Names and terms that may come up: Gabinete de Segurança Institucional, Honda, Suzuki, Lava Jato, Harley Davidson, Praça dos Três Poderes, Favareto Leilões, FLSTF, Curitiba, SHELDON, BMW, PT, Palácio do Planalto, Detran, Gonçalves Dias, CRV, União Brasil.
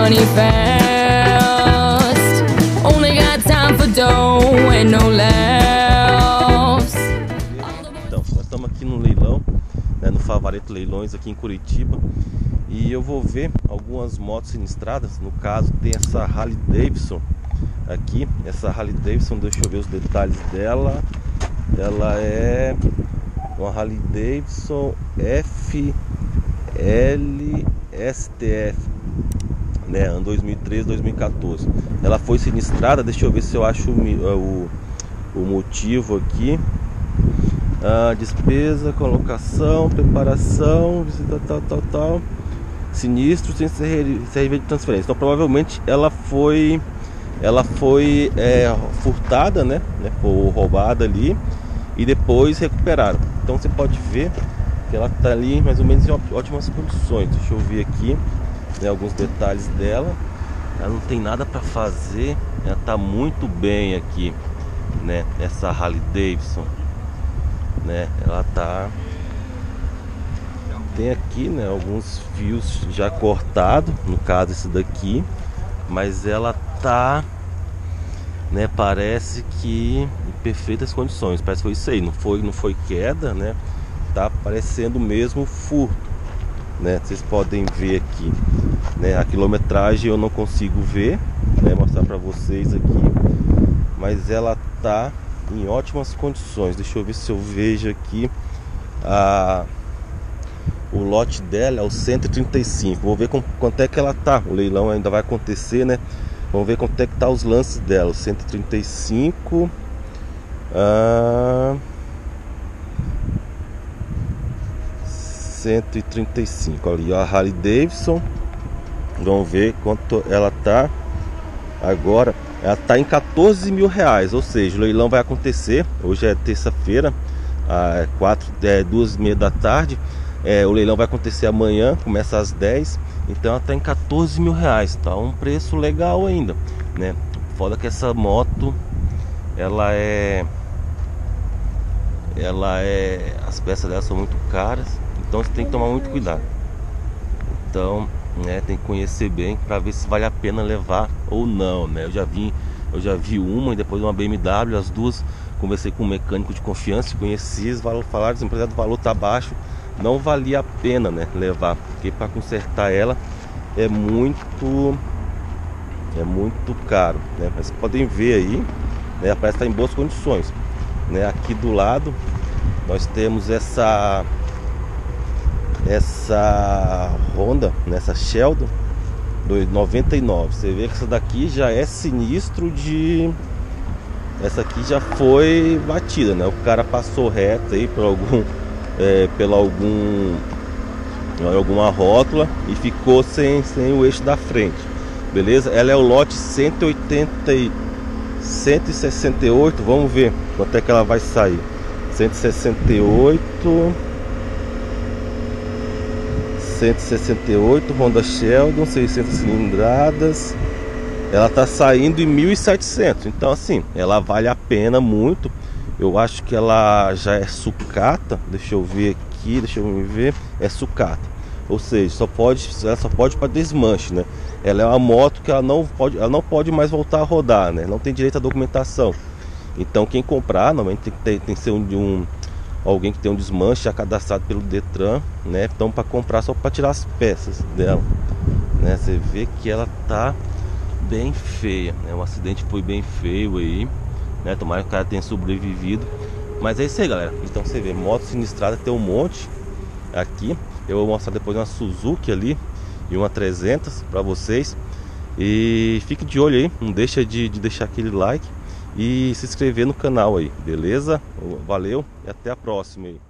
money fast. Only got time for dough and no laughs. Então, nós estamos aqui no leilão, né, no Favareto Leilões, aqui em Curitiba. E eu vou ver algumas motos sinistradas. No caso, tem essa Harley Davidson aqui. Essa Harley Davidson, deixa eu ver os detalhes dela. Ela é uma Harley Davidson FLSTF, né, ano 2013, 2014. Ela foi sinistrada, deixa eu ver se eu acho o motivo aqui. Despesa, colocação, preparação, visita tal. Sinistro sem CRV de transferência. Então provavelmente ela foi furtada, né, ou roubada ali e depois recuperaram. Então você pode ver que ela está ali mais ou menos em ótimas condições. Deixa eu ver aqui, né, alguns detalhes dela. Ela não tem nada para fazer, ela está muito bem aqui, né, essa Harley Davidson, né, ela tá... Tem aqui, né, alguns fios já cortados, no caso esse daqui, mas ela tá, né, parece que em perfeitas condições. Parece que foi isso aí, não foi queda, né? Tá parecendo mesmo furto, né? Vocês podem ver aqui, né? A quilometragem eu não consigo ver, né, mostrar para vocês aqui, mas ela tá em ótimas condições. Deixa eu ver se eu vejo aqui o lote dela é o 135. Vou ver quanto é que ela tá. O leilão ainda vai acontecer, né? Vamos ver quanto é que tá os lances dela. 135. Ah, 135. Ali, ó, a Harley Davidson. Vamos ver quanto ela tá agora. Ela tá em 14 mil reais. Ou seja, o leilão vai acontecer. Hoje é terça-feira, às 2:30 da tarde. O leilão vai acontecer amanhã, começa às 10. Então ela tá em 14 mil reais. Tá um preço legal ainda, né? Foda que essa moto, as peças dela são muito caras. Então você tem que tomar muito cuidado. Então, né, tem que conhecer bem para ver se vale a pena levar ou não, né? Eu já vi uma e depois uma BMW, as duas. Conversei com um mecânico de confiança, conheci, falaram que o valor tá baixo, não valia a pena, né, levar, porque para consertar ela é muito caro, né? Mas podem ver aí, né, parece estar em boas condições, né? Aqui do lado nós temos essa Honda, nessa Sheldon 99. Você vê que essa daqui já é sinistro de... Essa aqui já foi batida, né? O cara passou reto aí por alguma rótula e ficou sem o eixo da frente, beleza? Ela é o lote 168, vamos ver quanto é que ela vai sair. 168 Honda Sheldon, 600 cilindradas. Ela tá saindo em 1.700, então assim, ela vale a pena muito. Eu acho que ela já é sucata, deixa eu ver aqui, é sucata, ou seja, ela só pode para desmanche, né? Ela é uma moto que ela não pode mais voltar a rodar, né? Não tem direito à documentação. Então quem comprar, normalmente tem que ser alguém que tem um desmanche já cadastrado pelo Detran, né? Então para comprar só para tirar as peças dela, né? Você vê que ela tá bem feia, né? O acidente foi bem feio aí, né? Tomara que o cara tenha sobrevivido. Mas é isso aí, galera. Então você vê, moto sinistrada tem um monte aqui. Eu vou mostrar depois uma Suzuki ali e uma 300 para vocês. E fique de olho aí, não deixa de deixar aquele like e se inscrever no canal aí, beleza? Valeu e até a próxima aí.